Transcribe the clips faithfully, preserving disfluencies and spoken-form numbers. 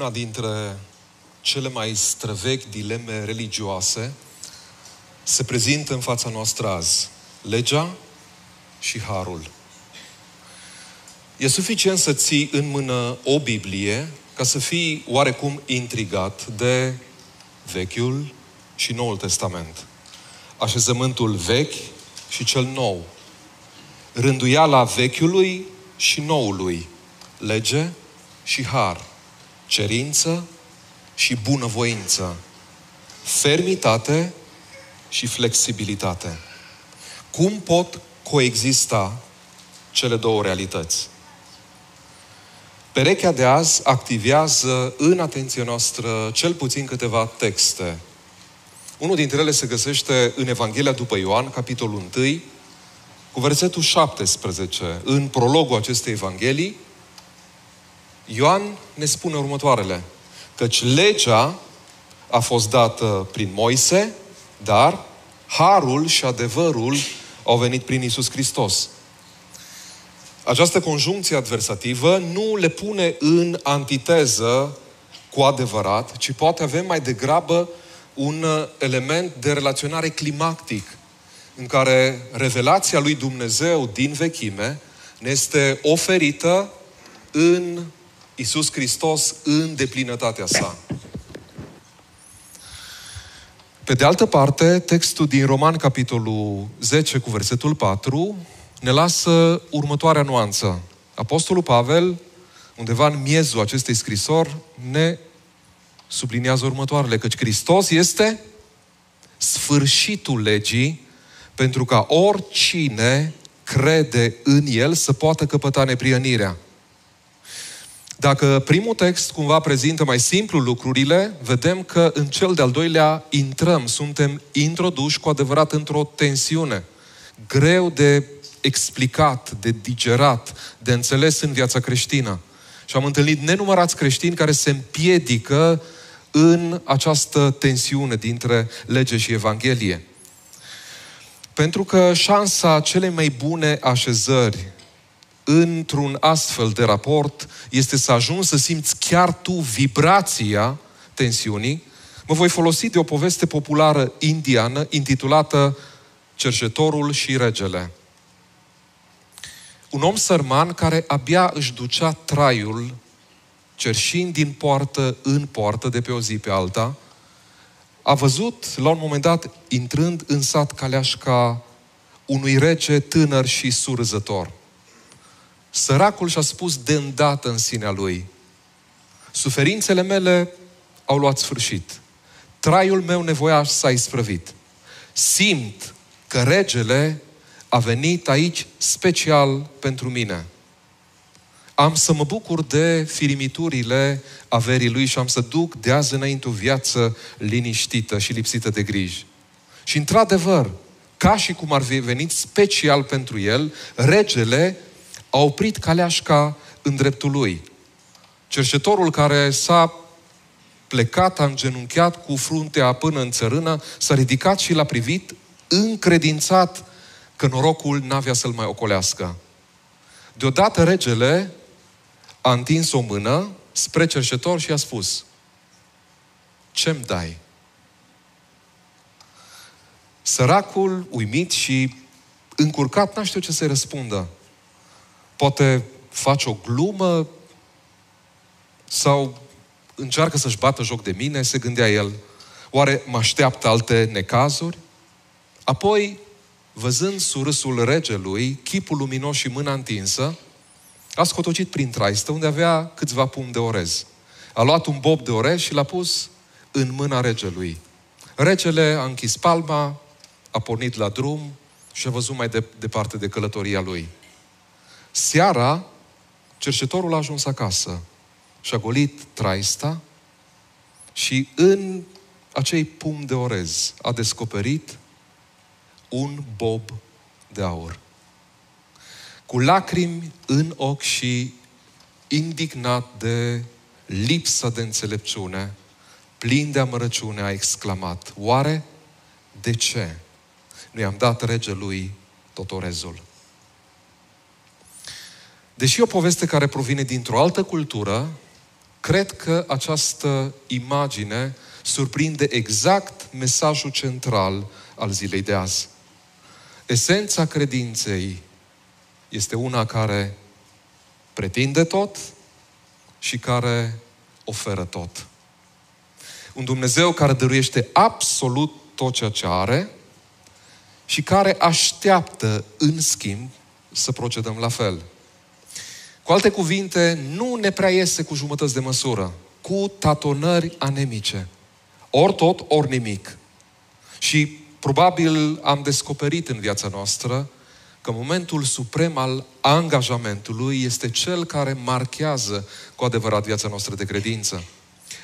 una dintre cele mai străvechi dileme religioase se prezintă în fața noastră azi. Legea și harul. E suficient să ții în mână o Biblie ca să fii oarecum intrigat de Vechiul și Noul Testament. Așezământul vechi și cel nou. Rânduiala vechiului și noului. Lege și har. Cerință și bunăvoință. Fermitate și flexibilitate. Cum pot coexista cele două realități? Perechea de azi activează în atenția noastră cel puțin câteva texte. Unul dintre ele se găsește în Evanghelia după Ioan, capitolul unu, cu versetul șaptesprezece. În prologul acestei Evanghelii, Ioan ne spune următoarele. Căci legea a fost dată prin Moise, dar harul și adevărul au venit prin Iisus Hristos. Această conjuncție adversativă nu le pune în antiteză cu adevărat, ci poate avem mai degrabă un element de relaționare climactic, în care revelația lui Dumnezeu din vechime ne este oferită în Iisus Hristos în deplinătatea sa. Pe de altă parte, textul din Romani, capitolul zece, cu versetul patru, ne lasă următoarea nuanță. Apostolul Pavel, undeva în miezul acestei scrisori, ne subliniază următoarele, căci Hristos este sfârșitul legii pentru ca oricine crede în El să poată căpăta neprihănirea. Dacă primul text cumva prezintă mai simplu lucrurile, vedem că în cel de-al doilea intrăm, suntem introduși cu adevărat într-o tensiune greu de explicat, de digerat, de înțeles în viața creștină. Și am întâlnit nenumărați creștini care se împiedică în această tensiune dintre lege și Evanghelie. Pentru că șansa celei mai bune așezări într-un astfel de raport este să ajungi să simți chiar tu vibrația tensiunii. Mă voi folosi de o poveste populară indiană intitulată Cerșetorul și regele. Un om sărman care abia își ducea traiul, cerșind din poartă în poartă, de pe o zi pe alta, a văzut, la un moment dat, intrând în sat, caleașca unui rece tânăr și surzător. Săracul și-a spus de îndată în sinea lui, suferințele mele au luat sfârșit. Traiul meu nevoiaș s-a isprăvit. Simt că regele a venit aici special pentru mine. Am să mă bucur de firimiturile averii lui și am să duc de azi înainte o viață liniștită și lipsită de griji. Și într-adevăr, ca și cum ar fi venit special pentru el, regele a oprit caleașca în dreptul lui. Cerșetorul, care s-a plecat, a îngenunchiat cu fruntea până în țărână, s-a ridicat și l-a privit încredințat că norocul n-avea să-l mai ocolească. Deodată regele a întins o mână spre cerșetor și i-a spus, ce-mi dai? Săracul, uimit și încurcat, n-a știut ce să-i răspundă. Poate face o glumă sau încearcă să-și bată joc de mine, se gândea el. Oare mă așteaptă alte necazuri? Apoi, văzând surâsul regelui, chipul luminos și mâna întinsă, a scotocit prin traistă, unde avea câțiva pumni de orez. A luat un bob de orez și l-a pus în mâna regelui. Regele a închis palma, a pornit la drum și a văzut mai de- departe de călătoria lui. Seara, cerșetorul a ajuns acasă și a golit traista și în acei pumni de orez a descoperit un bob de aur. Cu lacrimi în ochi și indignat de lipsa de înțelepciune, plin de amărăciune, a exclamat, oare de ce nu i-am dat regelui tot orezul? Deși o poveste care provine dintr-o altă cultură, Cred că această imagine surprinde exact mesajul central al zilei de azi. Esența credinței este una care pretinde tot și care oferă tot. Un Dumnezeu care dăruiește absolut tot ceea ce are și care așteaptă, în schimb, să procedăm la fel. Cu alte cuvinte, nu ne prea iese cu jumătăți de măsură, cu tatonări anemice. Ori tot, ori nimic. Și probabil am descoperit în viața noastră că momentul suprem al angajamentului este cel care marchează cu adevărat viața noastră de credință.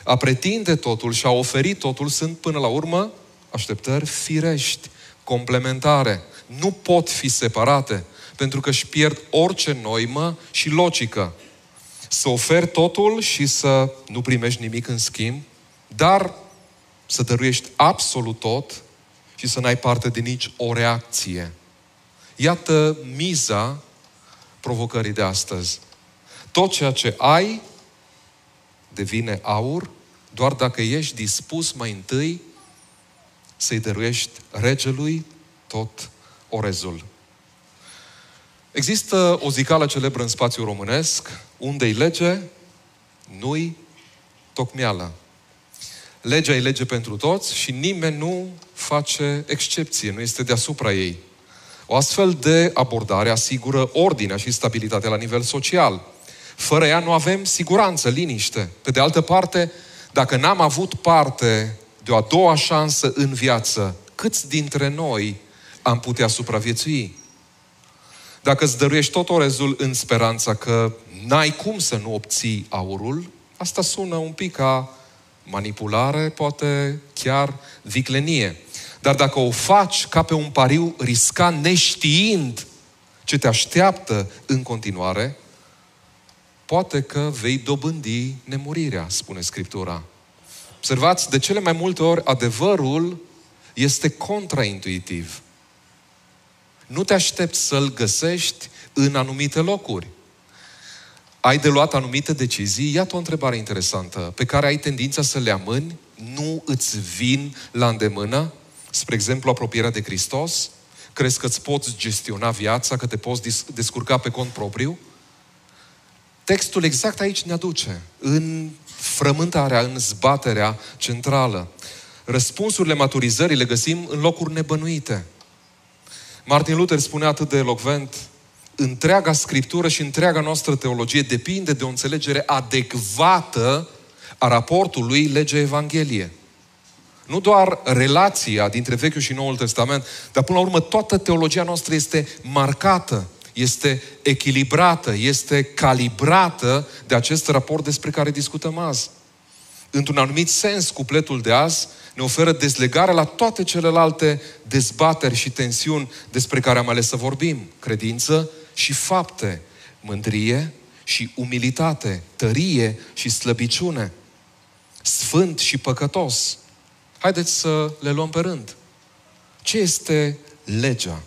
A pretinde totul și a oferi totul sunt, până la urmă, așteptări firești, complementare. Nu pot fi separate, pentru că își pierd orice noimă și logică. Să oferi totul și să nu primești nimic în schimb, dar să dăruiești absolut tot și să n-ai parte de nici o reacție. Iată miza provocării de astăzi. Tot ceea ce ai devine aur doar dacă ești dispus mai întâi să-i dăruiești regelui tot orezul. Există o zicală celebră în spațiul românesc: unde-i lege, nu-i tocmeală. Legea e lege pentru toți și nimeni nu face excepție, nu este deasupra ei. O astfel de abordare asigură ordinea și stabilitatea la nivel social. Fără ea nu avem siguranță, liniște. Pe de altă parte, dacă n-am avut parte de o a doua șansă în viață, câți dintre noi am putea supraviețui? Dacă îți dăruiești tot orezul în speranța că n-ai cum să nu obții aurul, asta sună un pic ca manipulare, poate chiar viclenie. Dar dacă o faci ca pe un pariu riscant, neștiind ce te așteaptă în continuare, poate că vei dobândi nemurirea, spune Scriptura. Observați, de cele mai multe ori adevărul este contraintuitiv. Nu te aștepți să-l găsești în anumite locuri. Ai de luat anumite decizii. Iată o întrebare interesantă, pe care ai tendința să le amâni, nu îți vin la îndemână. Spre exemplu, apropierea de Hristos. Crezi că îți poți gestiona viața, că te poți descurca pe cont propriu? Textul exact aici ne aduce, în frământarea, în zbaterea centrală. Răspunsurile maturizării le găsim în locuri nebănuite. Martin Luther spunea atât de elocvent: întreaga Scriptură și întreaga noastră teologie depinde de o înțelegere adecvată a raportului lege-evanghelie. Nu doar relația dintre Vechiul și Noul Testament, dar până la urmă toată teologia noastră este marcată, este echilibrată, este calibrată de acest raport despre care discutăm azi. Într-un anumit sens, cupletul de azi ne oferă dezlegare la toate celelalte dezbateri și tensiuni despre care am ales să vorbim. Credință și fapte, mândrie și umilitate, tărie și slăbiciune, sfânt și păcătos. Haideți să le luăm pe rând. Ce este legea?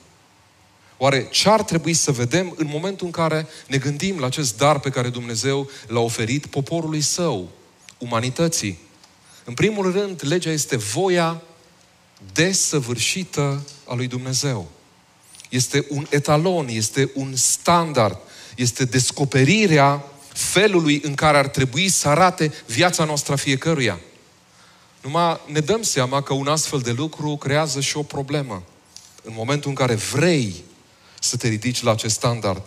Oare ce ar trebui să vedem în momentul în care ne gândim la acest dar pe care Dumnezeu l-a oferit poporului său, umanității? În primul rând, legea este voia desăvârșită a lui Dumnezeu. Este un etalon, este un standard, este descoperirea felului în care ar trebui să arate viața noastră a fiecăruia. Numai ne dăm seama că un astfel de lucru creează și o problemă. În momentul în care vrei să te ridici la acest standard.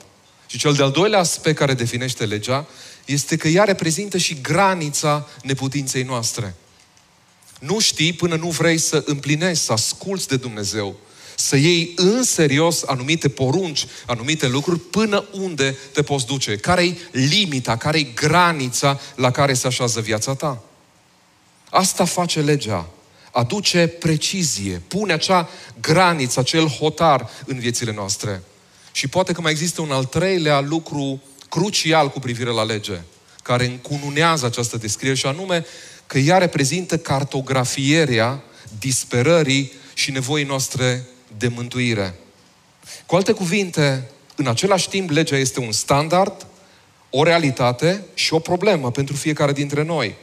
Și cel de-al doilea aspect care definește legea este că ea reprezintă și granița neputinței noastre. Nu știi până nu vrei să împlinești, să asculți de Dumnezeu, să iei în serios anumite porunci, anumite lucruri, până unde te poți duce. Care-i limita, care-i granița la care se așează viața ta? Asta face legea. Aduce precizie, pune acea graniță, acel hotar în viețile noastre. Și poate că mai există un al treilea lucru crucial cu privire la lege, care încununează această descriere, și anume că ea reprezintă cartografierea disperării și nevoii noastre de mântuire. Cu alte cuvinte, în același timp, legea este un standard, o realitate și o problemă pentru fiecare dintre noi.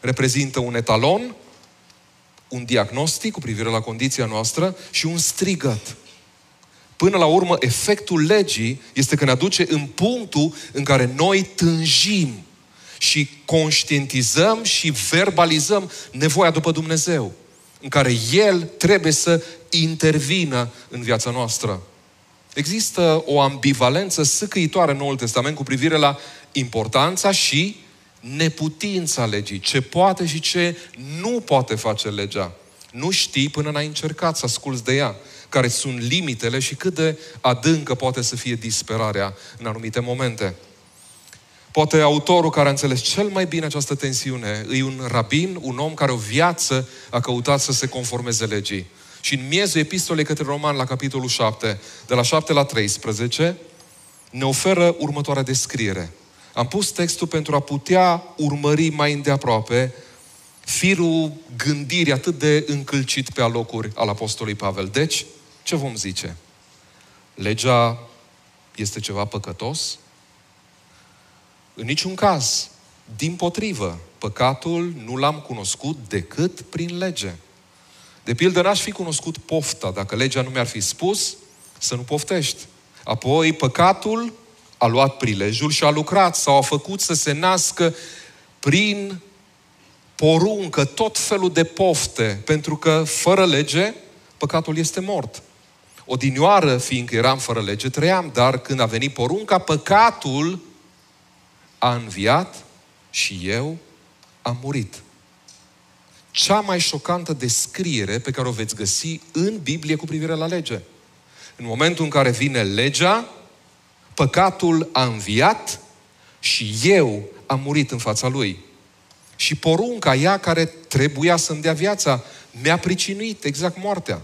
Reprezintă un etalon, un diagnostic cu privire la condiția noastră și un strigăt. Până la urmă, efectul legii este că ne aduce în punctul în care noi tânjim și conștientizăm și verbalizăm nevoia după Dumnezeu, în care El trebuie să intervină în viața noastră. Există o ambivalență sâcâitoare în Noul Testament cu privire la importanța și neputința legii. Ce poate și ce nu poate face legea. Nu știi până n-ai încercat să asculți de ea, care sunt limitele și cât de adâncă poate să fie disperarea în anumite momente. Poate autorul care a înțeles cel mai bine această tensiune e un rabin, un om care o viață a căutat să se conformeze legii. Și în miezul epistolei către Roman, la capitolul șapte, de la șapte la treisprezece, ne oferă următoarea descriere. Am pus textul pentru a putea urmări mai îndeaproape firul gândirii atât de încălcit pe alocuri al apostolului Pavel. Deci, ce vom zice? Legea este ceva păcătos? În niciun caz. Dimpotrivă, păcatul nu l-am cunoscut decât prin lege. De pildă, n-aș fi cunoscut pofta dacă legea nu mi-ar fi spus să nu poftești. Apoi, păcatul a luat prilejul și a lucrat sau a făcut să se nască prin poruncă tot felul de pofte, pentru că fără lege, păcatul este mort. Odinioară, fiindcă eram fără lege, trăiam, dar când a venit porunca, păcatul a înviat și eu am murit. Cea mai șocantă descriere pe care o veți găsi în Biblie cu privire la lege. În momentul în care vine legea, păcatul a înviat și eu am murit în fața lui. Și porunca ea care trebuia să-mi dea viața mi-a pricinuit exact moartea.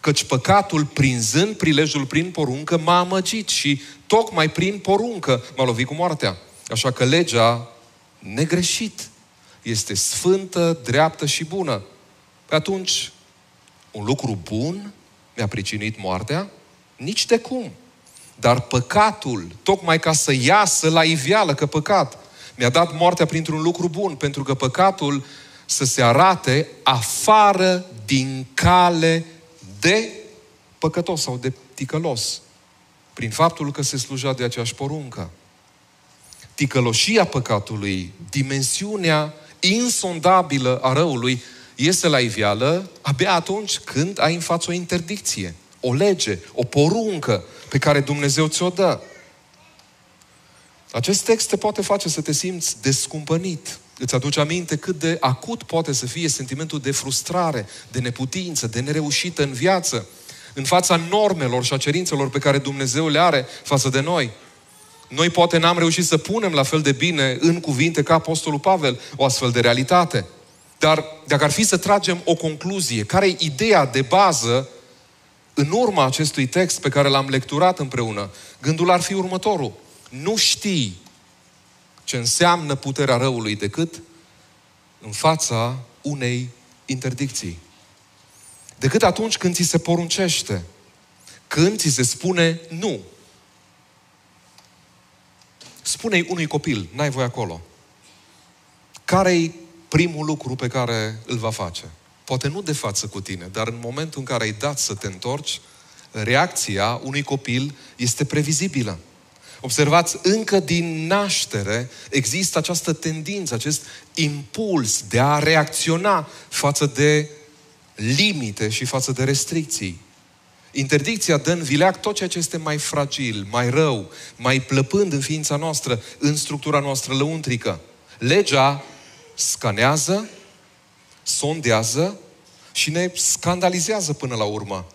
Căci păcatul, prinzând prilejul prin poruncă, m-a amăgit și tocmai prin poruncă m-a lovit cu moartea. Așa că legea, negreșit, este sfântă, dreaptă și bună. Păi atunci, un lucru bun mi-a pricinuit moartea? Nici de cum. Dar păcatul, tocmai ca să iasă la iveală că păcat, mi-a dat moartea printr-un lucru bun, pentru că păcatul să se arate afară din cale de păcătos sau de ticălos, prin faptul că se slujea de aceeași poruncă. Ticăloșia păcatului, dimensiunea insondabilă a răului, iese la iveală abia atunci când ai în față o interdicție, o lege, o poruncă pe care Dumnezeu ți-o dă. Acest text te poate face să te simți descumpănit. Îți aduce aminte cât de acut poate să fie sentimentul de frustrare, de neputință, de nereușită în viață, în fața normelor și a cerințelor pe care Dumnezeu le are față de noi. Noi poate n-am reușit să punem la fel de bine în cuvinte ca apostolul Pavel o astfel de realitate. Dar dacă ar fi să tragem o concluzie, care e ideea de bază în urma acestui text pe care l-am lecturat împreună, gândul ar fi următorul. Nu știi ce înseamnă puterea răului decât în fața unei interdicții. Decât atunci când ți se poruncește, când ți se spune nu. Spune-i unui copil, n-ai voie acolo. Care-i primul lucru pe care îl va face? Poate nu de față cu tine, dar în momentul în care ai dat să te întorci, reacția unui copil este previzibilă. Observați, încă din naștere există această tendință, acest impuls de a reacționa față de limite și față de restricții. Interdicția dă în vileag tot ceea ce este mai fragil, mai rău, mai plăpând în ființa noastră, în structura noastră lăuntrică. Legea scanează, sondează și ne scandalizează până la urmă.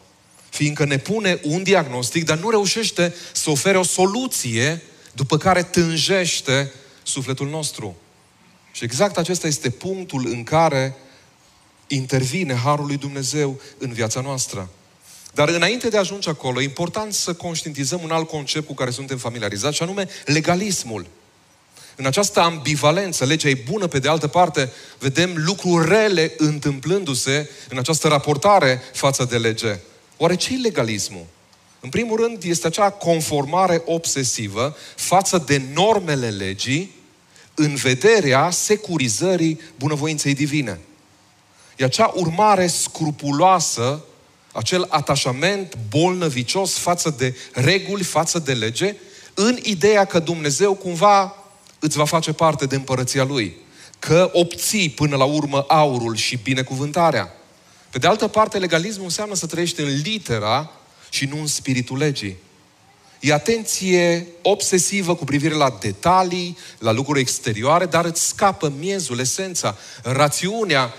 Fiindcă ne pune un diagnostic, dar nu reușește să ofere o soluție după care tânjește sufletul nostru. Și exact acesta este punctul în care intervine Harul lui Dumnezeu în viața noastră. Dar înainte de a ajunge acolo, e important să conștientizăm un alt concept cu care suntem familiarizați, și anume legalismul. În această ambivalență, legea e bună, pe de altă parte, vedem lucruri rele întâmplându-se în această raportare față de lege. Oare ce e legalismul? În primul rând, este acea conformare obsesivă față de normele legii în vederea securizării bunăvoinței divine. E acea urmare scrupuloasă, acel atașament bolnăvicios față de reguli, față de lege, în ideea că Dumnezeu cumva îți va face parte de împărăția Lui. Că obții până la urmă aurul și binecuvântarea. Pe de altă parte, legalismul înseamnă să trăiești în litera și nu în spiritul legii. E atenție obsesivă cu privire la detalii, la lucruri exterioare, dar îți scapă miezul, esența, rațiunea,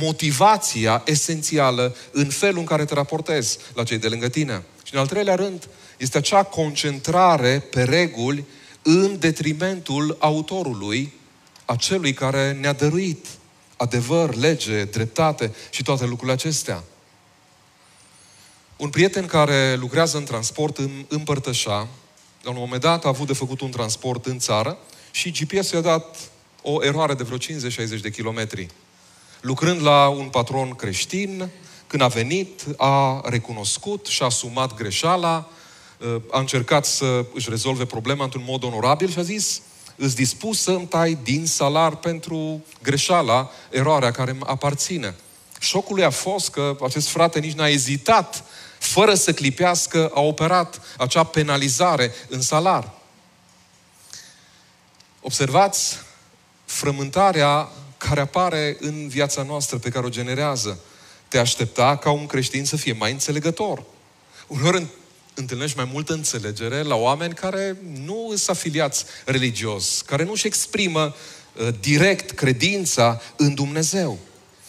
motivația esențială în felul în care te raportezi la cei de lângă tine. Și în al treilea rând, este acea concentrare pe reguli în detrimentul autorului, acelui care ne-a dăruit adevăr, lege, dreptate și toate lucrurile acestea. Un prieten care lucrează în transport îmi împărtășea, la un moment dat a avut de făcut un transport în țară și G P S-ul i-a dat o eroare de vreo cincizeci șaizeci de kilometri. Lucrând la un patron creștin, când a venit, a recunoscut și a asumat greșeala, a încercat să își rezolve problema într-un mod onorabil și a zis: îți dispus să îmi tai din salar pentru greșeala, eroarea care îmi aparține. Șocul lui a fost că acest frate nici n-a ezitat, fără să clipească, a operat acea penalizare în salar. Observați frământarea care apare în viața noastră, pe care o generează. Te aștepta ca un creștin să fie mai înțelegător. Uneori întâlnești mai multă înțelegere la oameni care nu îs afiliați religios, care nu își exprimă uh, direct credința în Dumnezeu.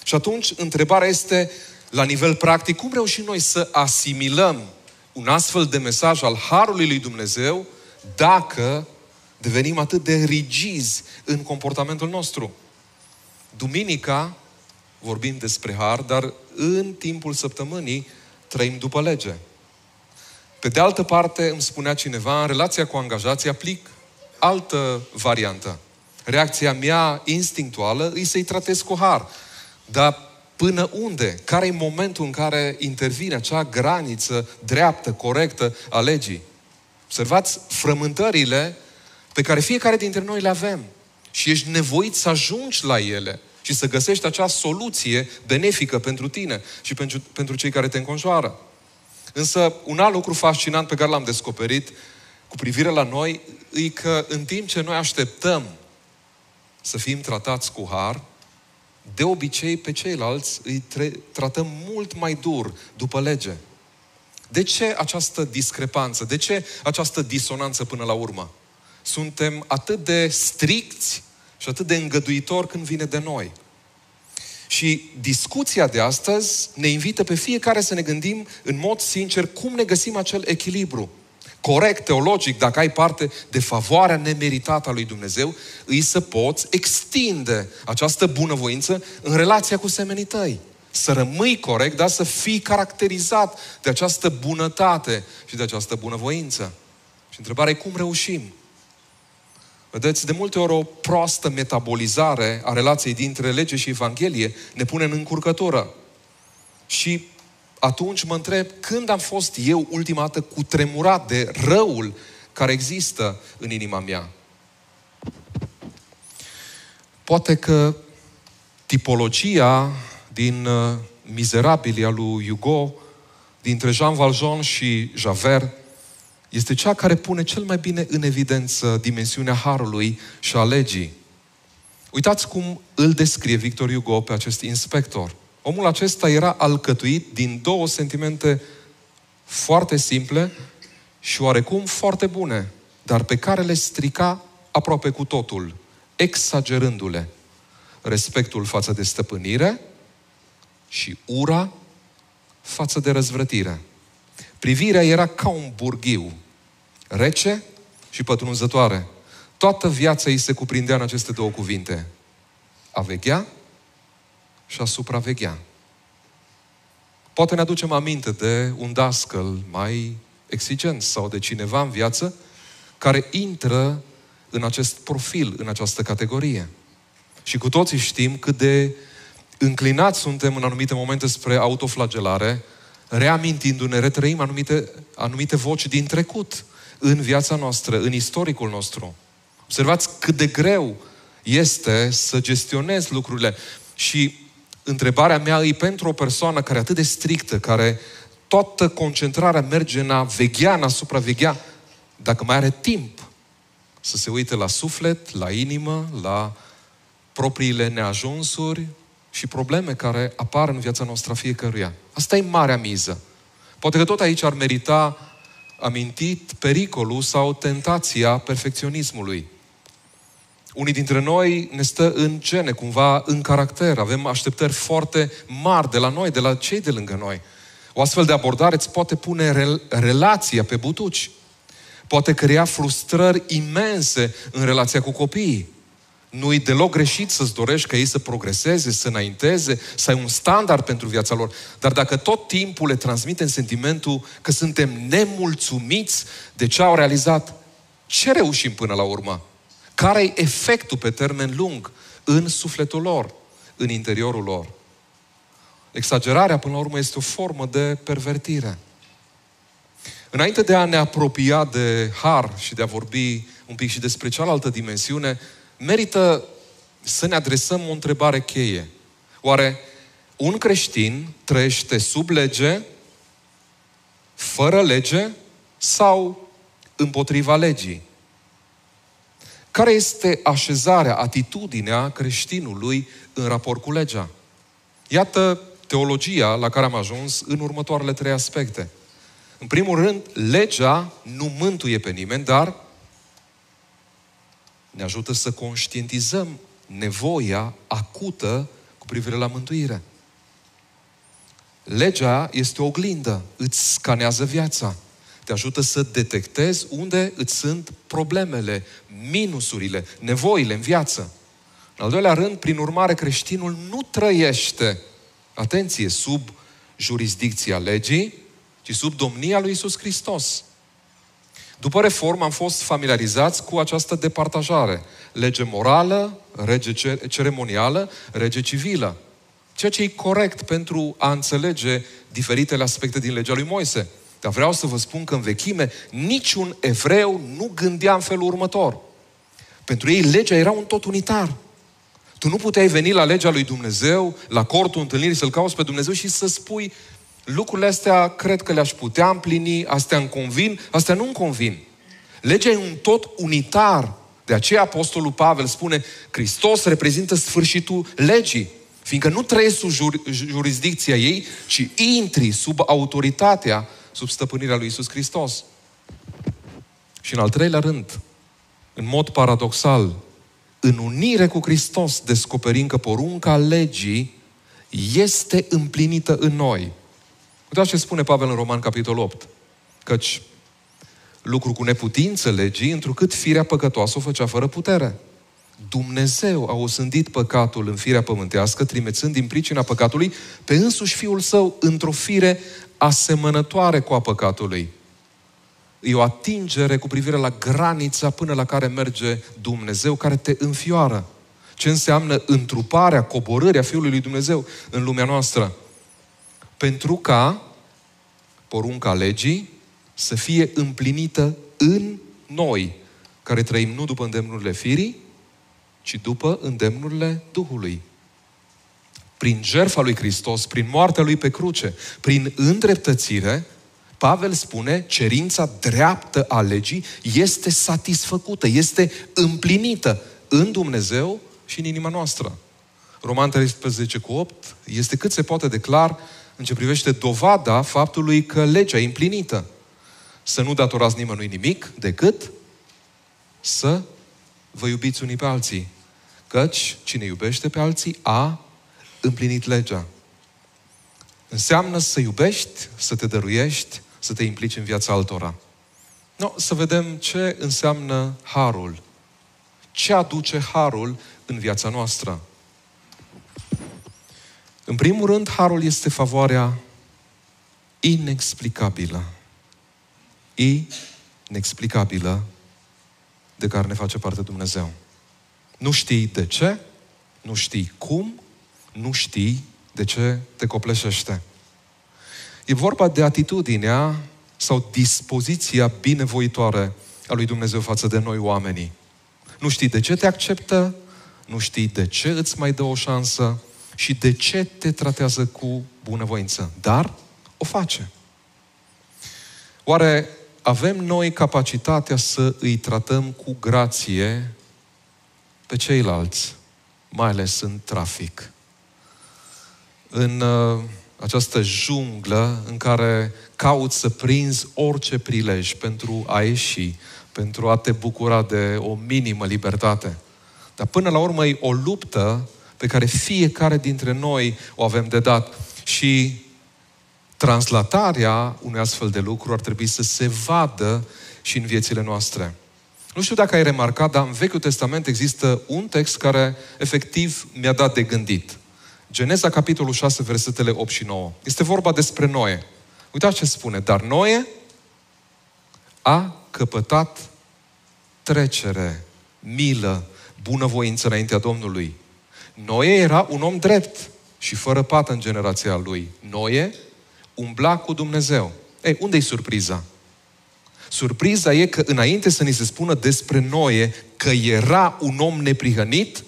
Și atunci, întrebarea este, la nivel practic, cum reușim noi să asimilăm un astfel de mesaj al Harului lui Dumnezeu dacă devenim atât de rigizi în comportamentul nostru? Duminica vorbim despre Har, dar în timpul săptămânii trăim după lege. Pe de altă parte, îmi spunea cineva, în relația cu angajații aplic altă variantă. Reacția mea instinctuală e să-i tratez cu Har. Dar până unde? Care e momentul în care intervine acea graniță dreaptă, corectă a legii? Observați frământările pe care fiecare dintre noi le avem. Și ești nevoit să ajungi la ele și să găsești acea soluție benefică pentru tine și pentru, pentru cei care te înconjoară. Însă, un alt lucru fascinant pe care l-am descoperit cu privire la noi e că în timp ce noi așteptăm să fim tratați cu Har, de obicei pe ceilalți îi tratăm mult mai dur după lege. De ce această discrepanță? De ce această disonanță până la urmă? Suntem atât de stricți și atât de îngăduitori când vine de noi. Și discuția de astăzi ne invită pe fiecare să ne gândim în mod sincer cum ne găsim acel echilibru. Corect, teologic, dacă ai parte de favoarea nemeritată a lui Dumnezeu, îi să poți extinde această bunăvoință în relația cu semenii tăi. Să rămâi corect, dar să fii caracterizat de această bunătate și de această bunăvoință. Și întrebarea e cum reușim? Vedeți, de multe ori o proastă metabolizare a relației dintre lege și Evanghelie ne pune în încurcătură. Și atunci mă întreb, când am fost eu ultima dată cutremurat de răul care există în inima mea? Poate că tipologia din Mizerabilia lui Hugo, dintre Jean Valjean și Javert, este cea care pune cel mai bine în evidență dimensiunea Harului și a legii. Uitați cum îl descrie Victor Hugo pe acest inspector. Omul acesta era alcătuit din două sentimente foarte simple și oarecum foarte bune, dar pe care le strica aproape cu totul, exagerându-le. Respectul față de stăpânire și ura față de răzvrătire. Privirea era ca un burghiu, rece și pătrunzătoare. Toată viața îi se cuprindea în aceste două cuvinte. A veghea și a supraveghea. Poate ne aducem aminte de un dascăl mai exigent sau de cineva în viață care intră în acest profil, în această categorie. Și cu toții știm cât de înclinați suntem în anumite momente spre autoflagelare, reamintindu-ne, retrăim anumite, anumite voci din trecut în viața noastră, în istoricul nostru. Observați cât de greu este să gestionezi lucrurile. Și întrebarea mea e pentru o persoană care e atât de strictă, care toată concentrarea merge în a veghea, în a supraveghea, dacă mai are timp să se uite la suflet, la inimă, la propriile neajunsuri și probleme care apar în viața noastră fiecăruia. Asta e marea miză. Poate că tot aici ar merita amintit pericolul sau tentația perfecționismului. Unii dintre noi ne stă în gene, cumva în caracter. Avem așteptări foarte mari de la noi, de la cei de lângă noi. O astfel de abordare îți poate pune rel- relația pe butuci. Poate crea frustrări imense în relația cu copiii. Nu-i deloc greșit să-ți dorești ca ei să progreseze, să înainteze, să ai un standard pentru viața lor. Dar dacă tot timpul le transmitem sentimentul că suntem nemulțumiți de ce au realizat, ce reușim până la urmă? Care-i efectul pe termen lung în sufletul lor, în interiorul lor? Exagerarea, până la urmă, este o formă de pervertire. Înainte de a ne apropia de har și de a vorbi un pic și despre cealaltă dimensiune, merită să ne adresăm o întrebare cheie. Oare un creștin trăiește sub lege, fără lege sau împotriva legii? Care este așezarea, atitudinea creștinului în raport cu legea? Iată teologia la care am ajuns în următoarele trei aspecte. În primul rând, legea nu mântuie pe nimeni, dar ne ajută să conștientizăm nevoia acută cu privire la mântuire. Legea este o oglindă, îți scanează viața. Te ajută să detectezi unde îți sunt problemele, minusurile, nevoile în viață. În al doilea rând, prin urmare, creștinul nu trăiește, atenție, sub jurisdicția legii, ci sub domnia lui Iisus Hristos. După reformă am fost familiarizați cu această departajare. Lege morală, lege ceremonială, lege civilă. Ceea ce e corect pentru a înțelege diferitele aspecte din legea lui Moise. Dar vreau să vă spun că în vechime niciun evreu nu gândea în felul următor. Pentru ei legea era un tot unitar. Tu nu puteai veni la legea lui Dumnezeu, la cortul întâlnirii să-L cauți pe Dumnezeu și să spui: lucrurile astea cred că le-aș putea împlini, astea îmi convin, astea nu îmi convin. Legea e un tot unitar. De aceea Apostolul Pavel spune: Hristos reprezintă sfârșitul legii, fiindcă nu trăiești sub jur- jurisdicția ei, ci intri sub autoritatea, sub stăpânirea lui Iisus Hristos. Și în al treilea rând, în mod paradoxal, în unire cu Hristos descoperim că porunca legii este împlinită în noi. Uitați ce spune Pavel în Roman, capitolul opt. Căci lucru cu neputință legii, întrucât firea păcătoasă o făcea fără putere. Dumnezeu a osândit păcatul în firea pământească, trimețând din pricina păcatului pe însuși Fiul Său într-o fire asemănătoare cu a păcatului. E o atingere cu privire la granița până la care merge Dumnezeu, care te înfioară. Ce înseamnă întruparea, coborârea Fiului lui Dumnezeu în lumea noastră? Pentru ca porunca legii să fie împlinită în noi, care trăim nu după îndemnurile firii, ci după îndemnurile Duhului. Prin jertfa lui Hristos, prin moartea lui pe cruce, prin îndreptățire, Pavel spune, cerința dreaptă a legii este satisfăcută, este împlinită în Dumnezeu și în inima noastră. Roman treisprezece cu opt este cât se poate de clar în ce privește dovada faptului că legea e împlinită. Să nu datorați nimănui nimic decât să vă iubiți unii pe alții. Căci cine iubește pe alții a împlinit legea. Înseamnă să iubești, să te dăruiești, să te implici în viața altora. No, să vedem ce înseamnă harul. Ce aduce harul în viața noastră? În primul rând, harul este favoarea inexplicabilă. Inexplicabilă de care ne face parte Dumnezeu. Nu știi de ce, nu știi cum, nu știi de ce te copleșește. E vorba de atitudinea sau dispoziția binevoitoare a lui Dumnezeu față de noi oamenii. Nu știi de ce te acceptă, nu știi de ce îți mai dă o șansă și de ce te tratează cu bunăvoință, dar o face. Oare avem noi capacitatea să îi tratăm cu grație pe ceilalți, mai ales în trafic? În uh, această junglă în care cauți să prinzi orice prilej pentru a ieși, pentru a te bucura de o minimă libertate. Dar până la urmă e o luptă pe care fiecare dintre noi o avem de dat. Și translatarea unui astfel de lucru ar trebui să se vadă și în viețile noastre. Nu știu dacă ai remarcat, dar în Vechiul Testament există un text care efectiv mi-a dat de gândit. Geneza, capitolul șase, versetele opt și nouă. Este vorba despre Noe. Uitați ce spune. Dar Noe a căpătat trecere, milă, bunăvoință înaintea Domnului. Noe era un om drept și fără pată în generația lui. Noe umbla cu Dumnezeu. Ei, unde-i surpriza? Surpriza e că înainte să ni se spună despre Noe că era un om neprihănit,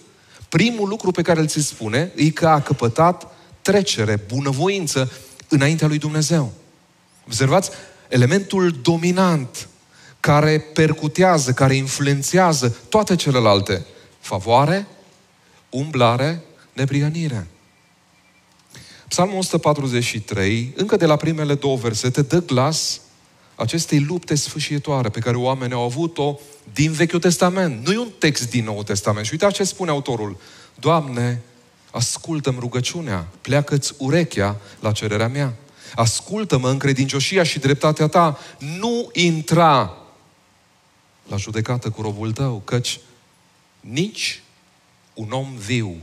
primul lucru pe care îl se spune e că a căpătat trecere, bunăvoință înaintea lui Dumnezeu. Observați elementul dominant care percutează, care influențează toate celelalte. Favoare, umblare, neprihănire. Psalmul o sută patruzeci și trei, încă de la primele două versete, dă glas acestei lupte sfâșietoare pe care oamenii au avut-o din Vechiul Testament. Nu e un text din Noul Testament. Și uitați ce spune autorul. Doamne, ascultă-mi rugăciunea, pleacă-ți urechea la cererea mea. Ascultă-mă în credincioșia și dreptatea ta. Nu intra la judecată cu robul tău, căci nici un om viu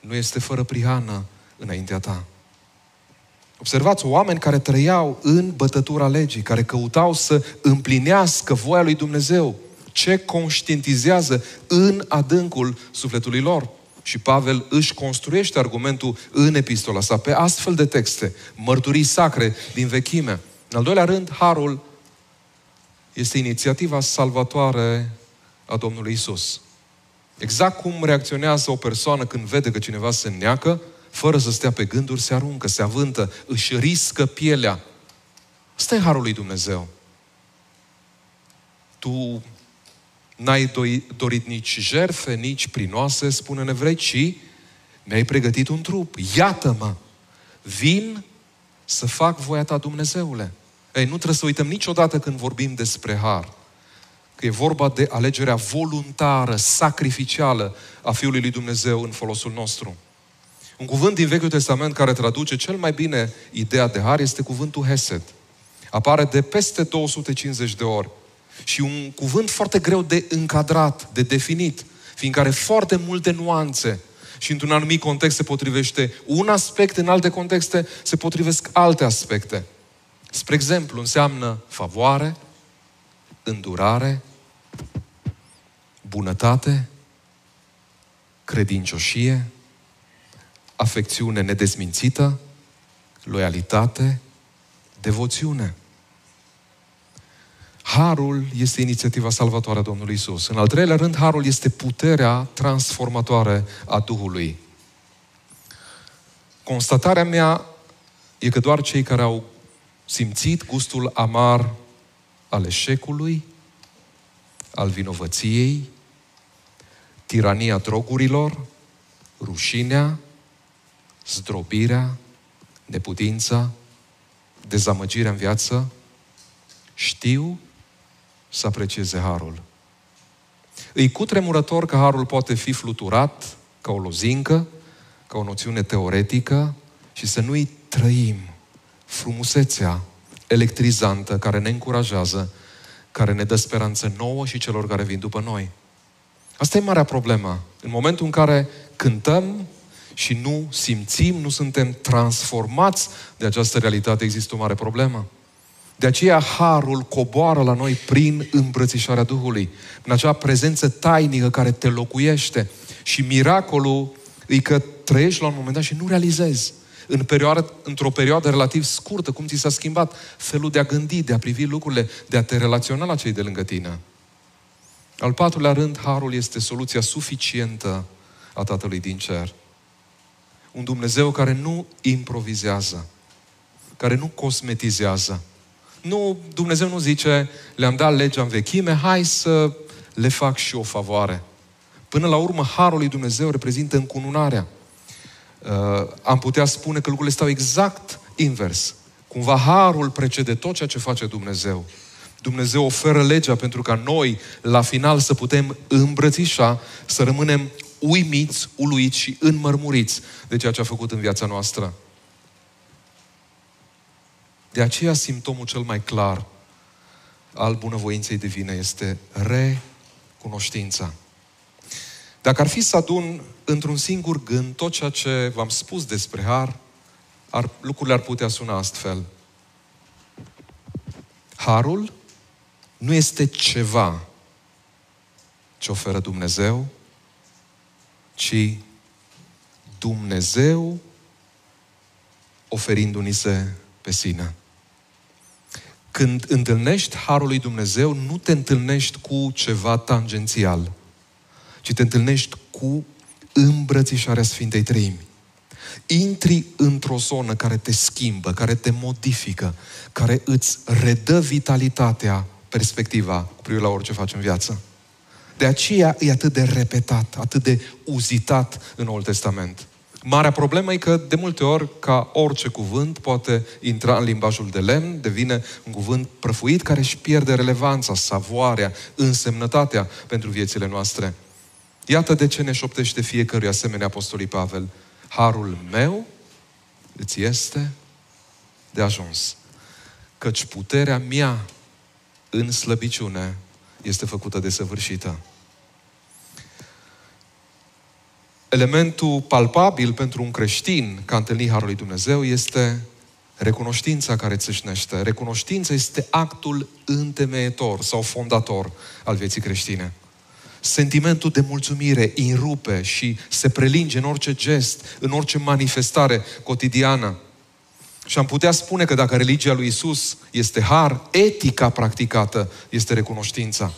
nu este fără prihană înaintea ta. Observați, oameni care trăiau în bătătura legii, care căutau să împlinească voia lui Dumnezeu, ce conștientizează în adâncul sufletului lor. Și Pavel își construiește argumentul în epistola sa pe astfel de texte, mărturii sacre din vechime. În al doilea rând, harul este inițiativa salvatoare a Domnului Iisus. Exact cum reacționează o persoană când vede că cineva se înneacă, fără să stea pe gânduri, se aruncă, se avântă, își riscă pielea. Asta e harul lui Dumnezeu. Tu n-ai dorit nici jertfe, nici prinoase, spune în Evrei, ci mi-ai pregătit un trup. Iată-mă! Vin să fac voia ta, Dumnezeule. Ei, nu trebuie să uităm niciodată când vorbim despre har, că e vorba de alegerea voluntară, sacrificială a Fiului lui Dumnezeu în folosul nostru. Un cuvânt din Vechiul Testament care traduce cel mai bine ideea de har este cuvântul hesed. Apare de peste două sute cincizeci de ori. Și un cuvânt foarte greu de încadrat, de definit, fiindcă are foarte multe nuanțe. Și într-un anumit context se potrivește un aspect, în alte contexte se potrivesc alte aspecte. Spre exemplu, înseamnă favoare, îndurare, bunătate, credincioșie, afecțiune nedezmințită, loialitate, devoțiune. Harul este inițiativa salvatoare a Domnului Iisus. În al treilea rând, harul este puterea transformatoare a Duhului. Constatarea mea e că doar cei care au simțit gustul amar al eșecului, al vinovăției, tirania drogurilor, rușinea, zdrobirea, neputința, dezamăgirea în viață, știu să aprecieze harul. Îi cutremurător că harul poate fi fluturat ca o lozincă, ca o noțiune teoretică și să nu-i trăim frumusețea electrizantă care ne încurajează, care ne dă speranță nouă și celor care vin după noi. Asta e marea problemă. În momentul în care cântăm și nu simțim, nu suntem transformați de această realitate, există o mare problemă. De aceea harul coboară la noi prin îmbrățișarea Duhului, în acea prezență tainică care te locuiește. Și miracolul e că trăiești la un moment dat și nu realizezi. în perioadă, într-o perioadă relativ scurtă, cum ți s-a schimbat felul de a gândi, de a privi lucrurile, de a te relaționa la cei de lângă tine. Al patrulea rând, harul este soluția suficientă a Tatălui din cer. Un Dumnezeu care nu improvizează, care nu cosmetizează. Nu, Dumnezeu nu zice, le-am dat legea în vechime, hai să le fac și o favoare. Până la urmă, harul lui Dumnezeu reprezintă încununarea. Uh, am putea spune că lucrurile stau exact invers. Cumva harul precede tot ceea ce face Dumnezeu. Dumnezeu oferă legea pentru ca noi, la final, să putem îmbrățișa, să rămânem uimiți, uluiți și înmărmuriți de ceea ce a făcut în viața noastră. De aceea, simptomul cel mai clar al bunăvoinței divine este recunoștința. Dacă ar fi să adun într-un singur gând tot ceea ce v-am spus despre har, ar, lucrurile ar putea suna astfel. Harul nu este ceva ce oferă Dumnezeu, ci Dumnezeu oferindu-ni se pe sine. Când întâlnești harul lui Dumnezeu, nu te întâlnești cu ceva tangențial, ci te întâlnești cu îmbrățișarea Sfintei Treimi. Intri într-o zonă care te schimbă, care te modifică, care îți redă vitalitatea, perspectiva cu privire la orice faci în viață. De aceea e atât de repetat, atât de uzitat în Noul Testament. Marea problemă e că, de multe ori, ca orice cuvânt poate intra în limbajul de lemn, devine un cuvânt prăfuit care își pierde relevanța, savoarea, însemnătatea pentru viețile noastre. Iată de ce ne șoptește fiecărui asemenea apostolii Pavel. Harul meu îți este de ajuns, căci puterea mea în slăbiciune este făcută desăvârșită. Elementul palpabil pentru un creștin ca întâlni harul lui Dumnezeu este recunoștința care țâșnește. Recunoștința este actul întemeietor sau fondator al vieții creștine. Sentimentul de mulțumire înrupe și se prelinge în orice gest, în orice manifestare cotidiană. Și am putea spune că dacă religia lui Iisus este har, etica practicată este recunoștința.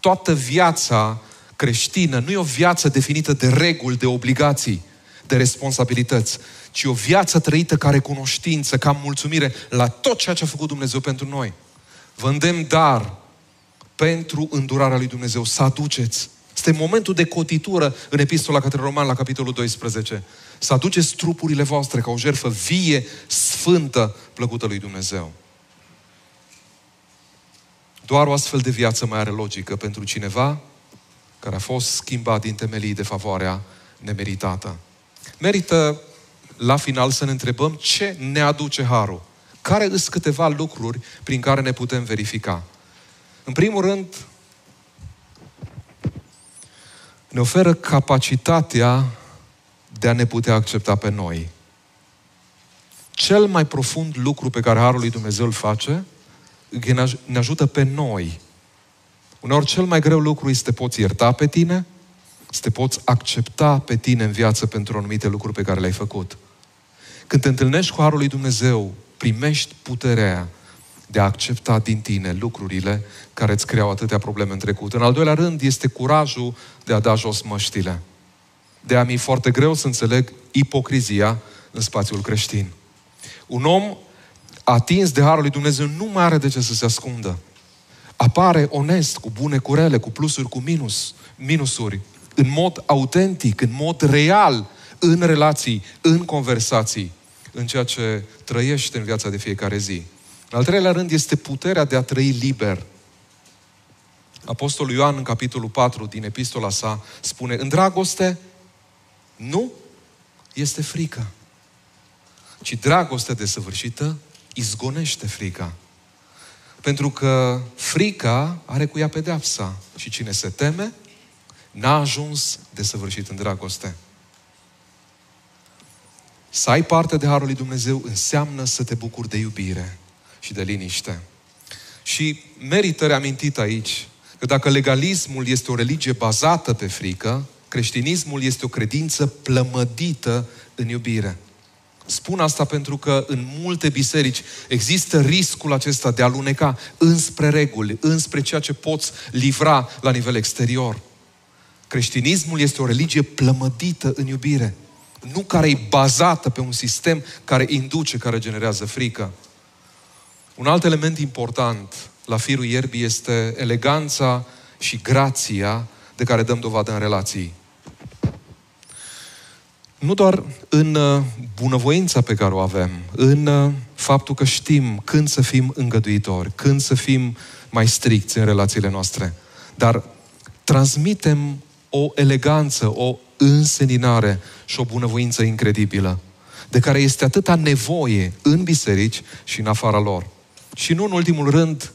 Toată viața creștină nu e o viață definită de reguli, de obligații, de responsabilități, ci o viață trăită ca recunoștință, ca mulțumire la tot ceea ce a făcut Dumnezeu pentru noi. Vă îndemn dar pentru îndurarea lui Dumnezeu, să aduceți. Este momentul de cotitură în Epistola către Romani, la capitolul doisprezece. Să aduceți trupurile voastre ca o jertfă vie, sfântă, plăcută lui Dumnezeu. Doar o astfel de viață mai are logică pentru cineva care a fost schimbat din temelii de favoarea nemeritată. Merită, la final, să ne întrebăm ce ne aduce harul. Care sunt câteva lucruri prin care ne putem verifica? În primul rând, ne oferă capacitatea de a ne putea accepta pe noi. Cel mai profund lucru pe care harul lui Dumnezeu îl face, ne ajută pe noi. Uneori cel mai greu lucru este să te poți ierta pe tine, să te poți accepta pe tine în viață pentru anumite lucruri pe care le-ai făcut. Când te întâlnești cu harul lui Dumnezeu, primești puterea de a accepta din tine lucrurile care îți creau atâtea probleme în trecut. În al doilea rând, este curajul de a da jos măștile. De-aia mi-e foarte greu să înțeleg ipocrizia în spațiul creștin. Un om atins de harul lui Dumnezeu nu mai are de ce să se ascundă. Apare onest, cu bune, cu rele, cu plusuri, cu minus, minusuri, în mod autentic, în mod real, în relații, în conversații, în ceea ce trăiește în viața de fiecare zi. În al treilea rând este puterea de a trăi liber. Apostolul Ioan, în capitolul patru din epistola sa, spune: în dragoste nu este frică, ci dragostea desăvârșită izgonește frica. Pentru că frica are cu ea pedeapsa și cine se teme n-a ajuns desăvârșit în dragoste. Să ai parte de harul lui Dumnezeu înseamnă să te bucuri de iubire și de liniște. Și merită reamintit aici că dacă legalismul este o religie bazată pe frică, creștinismul este o credință plămădită în iubire. Spun asta pentru că în multe biserici există riscul acesta de a aluneca înspre reguli, înspre ceea ce poți livra la nivel exterior. Creștinismul este o religie plămădită în iubire, nu care e bazată pe un sistem care induce, care generează frică. Un alt element important la firul ierbii este eleganța și grația de care dăm dovadă în relații. Nu doar în bunăvoința pe care o avem, în faptul că știm când să fim îngăduitori, când să fim mai stricți în relațiile noastre, dar transmitem o eleganță, o înseninare și o bunăvoință incredibilă, de care este atâta nevoie în biserici și în afara lor. Și nu în ultimul rând,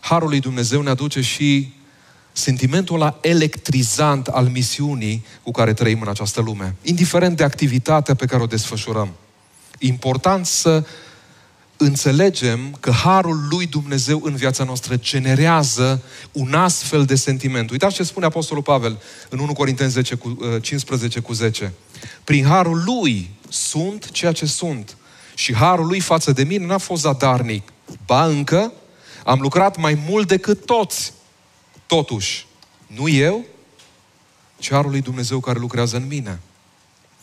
harul lui Dumnezeu ne aduce și sentimentul ăla electrizant al misiunii cu care trăim în această lume. Indiferent de activitatea pe care o desfășurăm. Important să înțelegem că harul lui Dumnezeu în viața noastră generează un astfel de sentiment. Uitați ce spune Apostolul Pavel în unu Corinteni cincisprezece cu zece. Prin harul lui sunt ceea ce sunt. Și harul lui față de mine n-a fost zadarnic. Ba încă am lucrat mai mult decât toți. Totuși, nu eu, ci harul lui Dumnezeu care lucrează în mine.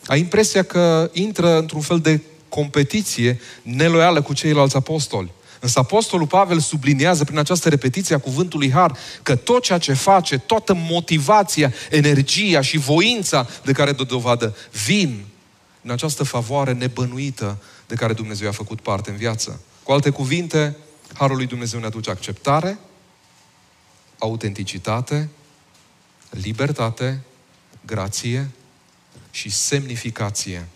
Ai impresia că intră într-un fel de competiție neloială cu ceilalți apostoli. Însă Apostolul Pavel subliniază prin această repetiție a cuvântului har că tot ceea ce face, toată motivația, energia și voința de care dă dovadă vin în această favoare nebănuită de care Dumnezeu a făcut parte în viață. Cu alte cuvinte, harul lui Dumnezeu ne aduce acceptare, autenticitate, libertate, grație și semnificație.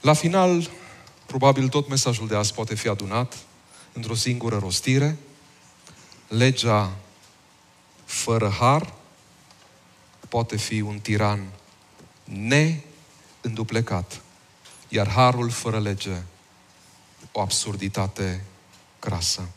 La final, probabil tot mesajul de azi poate fi adunat într-o singură rostire. Legea fără har poate fi un tiran neînduplecat, iar harul fără lege o absurditate crasă.